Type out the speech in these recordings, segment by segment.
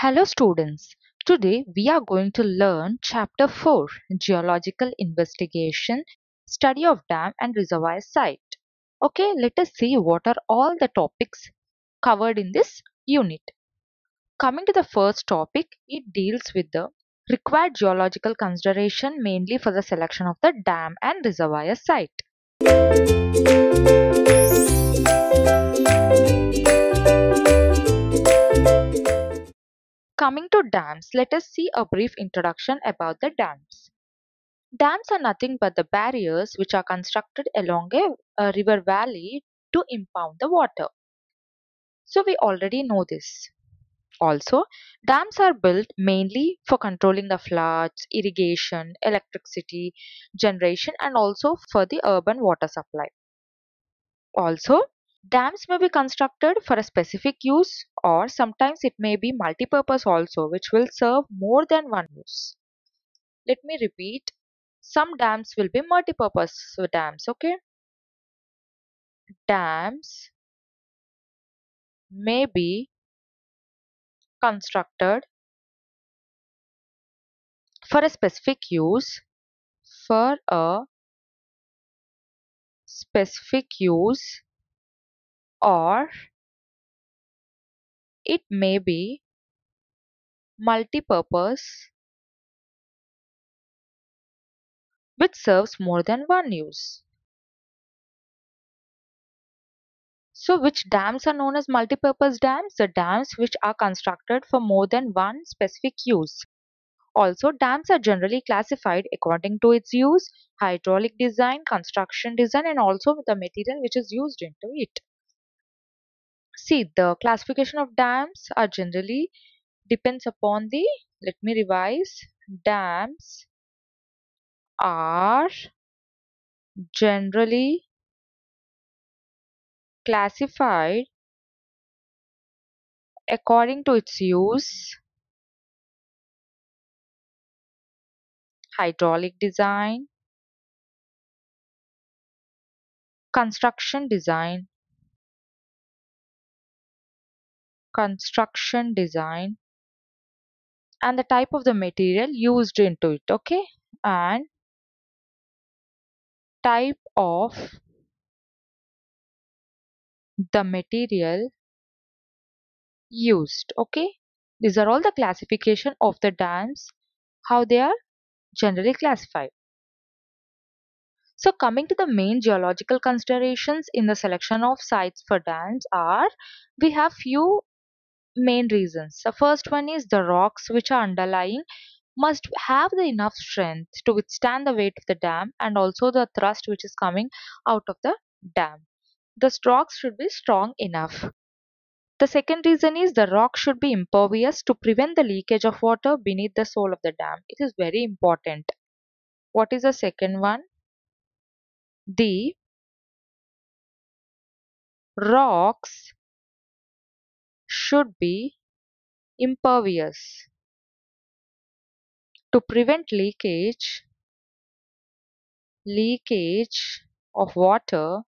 Hello students, today we are going to learn Chapter 4, Geological Investigation, Study of Dam and Reservoir Site. Okay, let us see what are all the topics covered in this unit. Coming to the first topic, it deals with the required geological consideration mainly for the selection of the dam and reservoir site. Coming to dams, let us see a brief introduction about the dams. Dams are nothing but the barriers which are constructed along a river valley to impound the water. So we already know this. Also, dams are built mainly for controlling the floods, irrigation, electricity generation, and also for the urban water supply. Also, dams may be constructed for a specific use, or sometimes it may be multi-purpose also, which will serve more than one use. Let me repeat, some dams will be multi-purpose dams, okay? Dams may be constructed for a specific use, or it may be multi-purpose which serves more than one use. So which dams are known as multi-purpose dams? The dams which are constructed for more than one specific use. Also, dams are generally classified according to its use, hydraulic design, construction design, and also the material which is used into it. See, the classification of dams are generally depends upon the, let me revise, dams are generally classified according to its use, hydraulic design, construction design, and the type of the material used into it, okay, and type of the material used, okay. These are all the classification of the dams, how they are generally classified. So coming to the main geological considerations in the selection of sites for dams are, we have few main reasons. The first one is the rocks which are underlying must have the enough strength to withstand the weight of the dam and also the thrust which is coming out of the dam. The rocks should be strong enough. The second reason is the rock should be impervious to prevent the leakage of water beneath the soil of the dam. It is very important. What is the second one? The rocks should be impervious to prevent leakage of water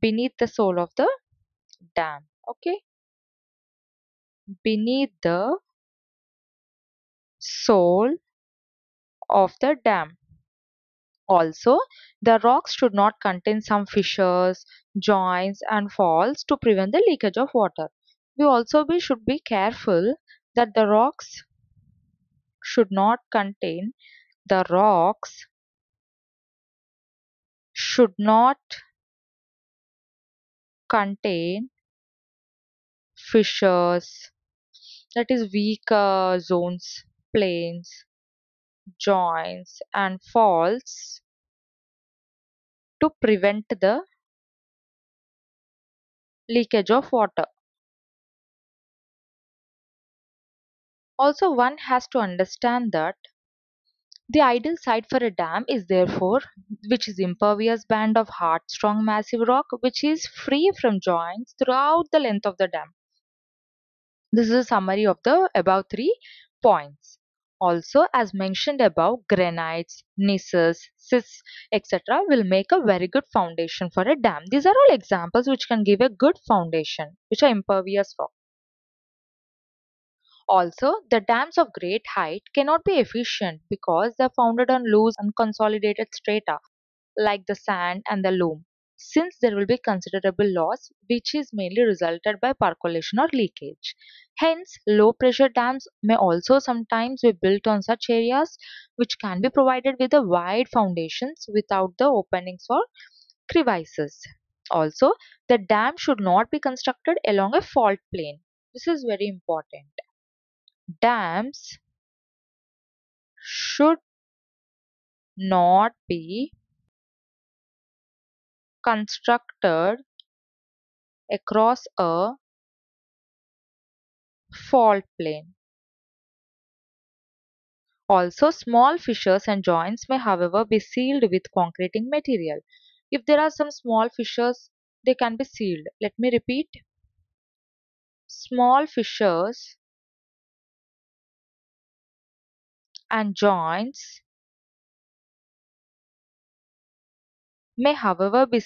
beneath the soil of the dam, okay, beneath the soil of the dam. Also, the rocks should not contain some fissures, joints, and falls to prevent the leakage of water. We also should be careful that the rocks should not contain, fissures, that is weak zones, planes, joints, and falls to prevent the leakage of water. Also, one has to understand that the ideal site for a dam is therefore which is impervious band of hard, strong, massive rock which is free from joints throughout the length of the dam. This is a summary of the above 3 points. Also, as mentioned above, granites, gneisses, schists, etc. will make a very good foundation for a dam. These are all examples which can give a good foundation, which are impervious rock. Also, the dams of great height cannot be efficient because they are founded on loose, unconsolidated strata like the sand and the loam, since there will be considerable loss which is mainly resulted by percolation or leakage. Hence, low pressure dams may also sometimes be built on such areas which can be provided with the wide foundations without the openings or crevices. Also, the dam should not be constructed along a fault plane. This is very important. Dams should not be constructed across a fault plane. Also, small fissures and joints may, however, be sealed with concreting material. If there are some small fissures, they can be sealed. Let me repeat. Small fissures and joints may however be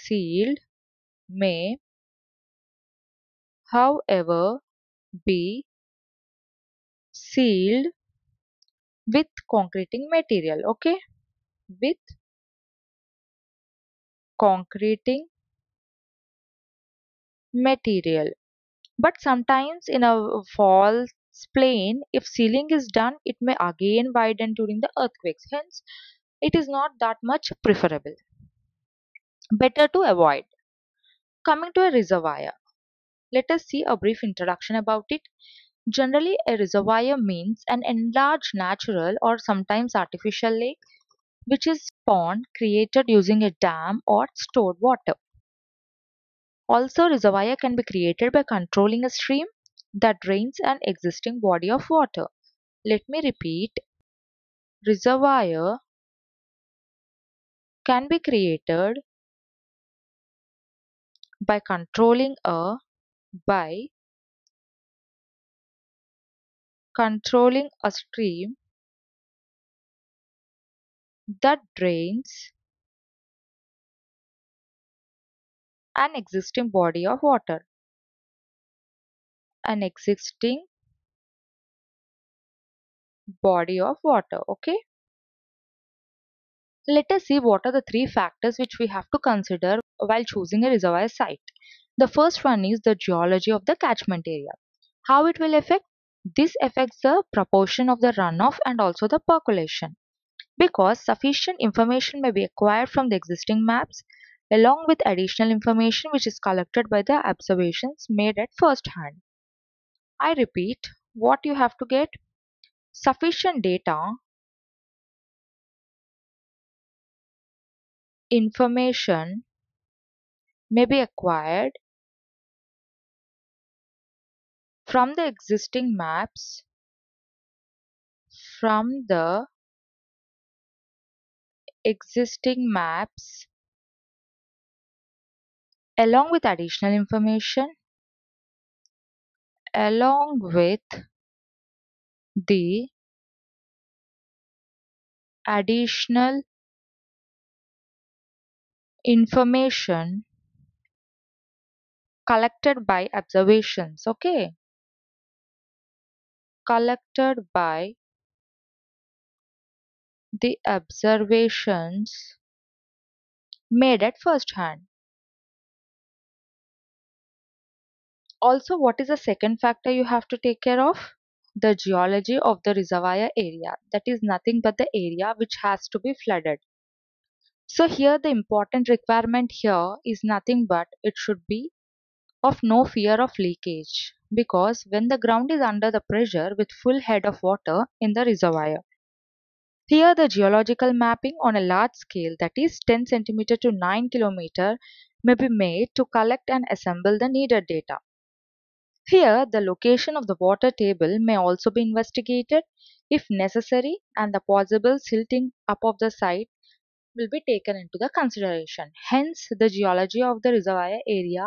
sealed with concreting material, okay? With concreting material. But sometimes in a fault plane, if sealing is done, it may again widen during the earthquakes. Hence, it is not that much preferable. Better to avoid. Coming to a reservoir, let us see a brief introduction about it. Generally, a reservoir means an enlarged natural or sometimes artificial lake, which is pond created using a dam or stored water. Also, reservoir can be created by controlling a stream that drains an existing body of water. Let me repeat. Reservoir can be created by controlling a stream that drains an existing body of water. An existing body of water, okay? Let us see what are the three factors which we have to consider while choosing a reservoir site. The first one is the geology of the catchment area. How it will affect? This affects the proportion of the runoff and also the percolation. Because sufficient information may be acquired from the existing maps, along with additional information which is collected by the observations made at first hand. I repeat, what you have to get? Sufficient data, information may be acquired from the existing maps, along with additional information, along with the additional information collected by observations, okay? Collected by the observations made at first hand. Also, what is the second factor you have to take care of? The geology of the reservoir area. That is nothing but the area which has to be flooded. So here the important requirement here is nothing but it should be of no fear of leakage, because when the ground is under the pressure with full head of water in the reservoir. Here the geological mapping on a large scale, that is 10 cm to 9 km, may be made to collect and assemble the needed data. Here, the location of the water table may also be investigated if necessary, and the possible silting up of the site will be taken into the consideration. Hence, the geology of the reservoir area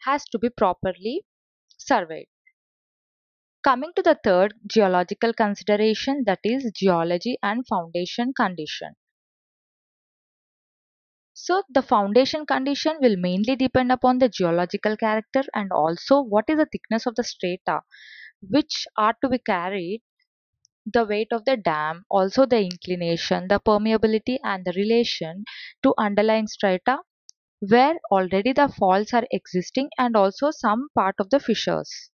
has to be properly surveyed. Coming to the third geological consideration, that is geology and foundation condition. So, the foundation condition will mainly depend upon the geological character and also what is the thickness of the strata which are to be carried, the weight of the dam, also the inclination, the permeability and the relation to underlying strata where already the faults are existing and also some part of the fissures.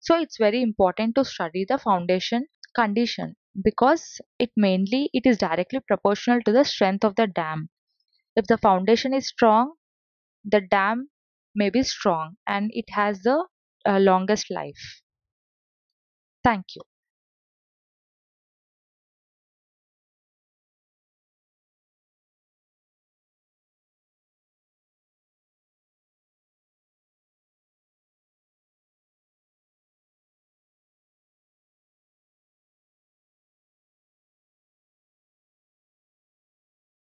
So it's very important to study the foundation condition because it is directly proportional to the strength of the dam. If the foundation is strong, the dam may be strong and it has the longest life. Thank you.